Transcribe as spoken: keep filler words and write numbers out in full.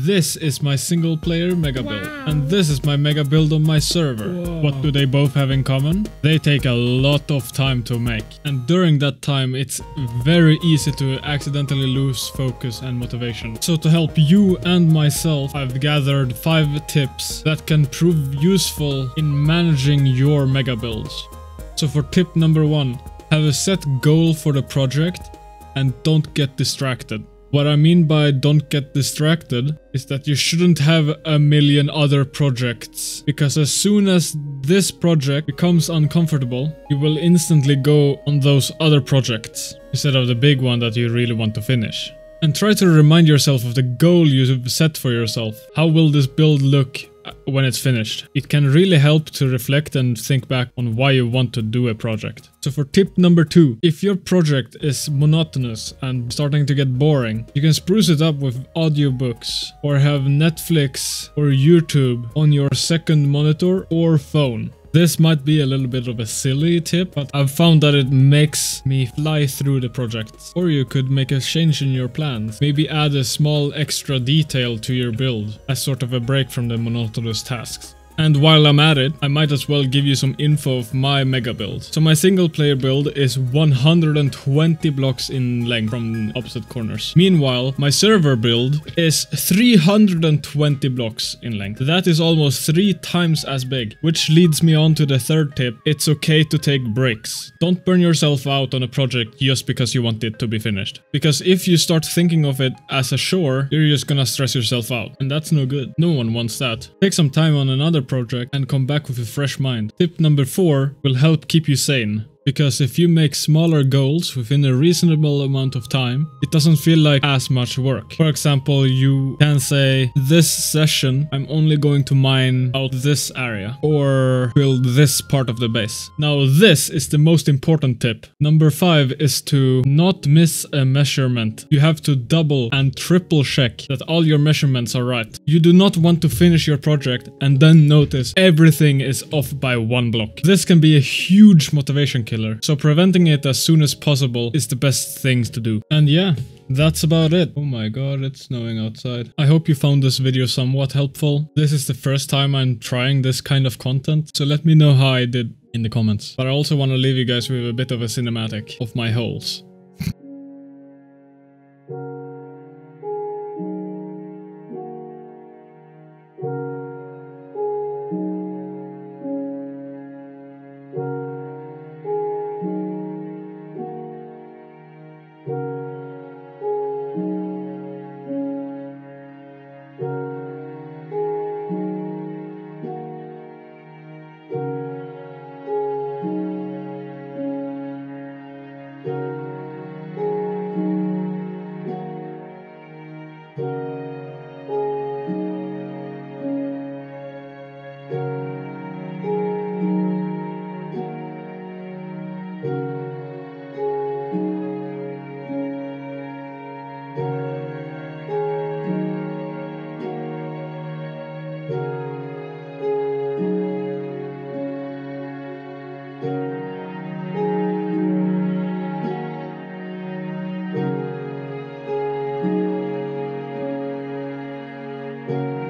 This is my single player mega build. Wow. And this is my mega build on my server. Whoa. What do they both have in common? They take a lot of time to make. And during that time, it's very easy to accidentally lose focus and motivation. So to help you and myself, I've gathered five tips that can prove useful in managing your mega builds. So for tip number one, have a set goal for the project and don't get distracted. What I mean by don't get distracted is that you shouldn't have a million other projects, because as soon as this project becomes uncomfortable, you will instantly go on those other projects instead of the big one that you really want to finish. And try to remind yourself of the goal you've set for yourself. How will this build look when it's finished? It can really help to reflect and think back on why you want to do a project. So for tip number two, if your project is monotonous and starting to get boring, you can spruce it up with audiobooks or have Netflix or YouTube on your second monitor or phone. This might be a little bit of a silly tip, but I've found that it makes me fly through the projects. Or you could make a change in your plans. Maybe add a small extra detail to your build as sort of a break from the monotonous tasks. And while I'm at it, I might as well give you some info of my mega build. So my single player build is one hundred twenty blocks in length from opposite corners. Meanwhile, my server build is three hundred twenty blocks in length. That is almost three times as big, which leads me on to the third tip. It's okay to take breaks. Don't burn yourself out on a project just because you want it to be finished. Because if you start thinking of it as a chore, you're just gonna stress yourself out. And that's no good. No one wants that. Take some time on another project and come back with a fresh mind. Tip number four will help keep you sane, because if you make smaller goals within a reasonable amount of time, it doesn't feel like as much work. For example, you can say, this session I'm only going to mine out this area or build this part of the base. Now this is the most important tip. Number five is to not miss a measurement. You have to double and triple check that all your measurements are right. You do not want to finish your project and then notice everything is off by one block. This can be a huge motivation killer. So preventing it as soon as possible is the best things to do. And yeah, that's about it. Oh my god, it's snowing outside. I hope you found this video somewhat helpful. This is the first time I'm trying this kind of content, so let me know how I did in the comments. But I also want to leave you guys with a bit of a cinematic of my holes. Thank you.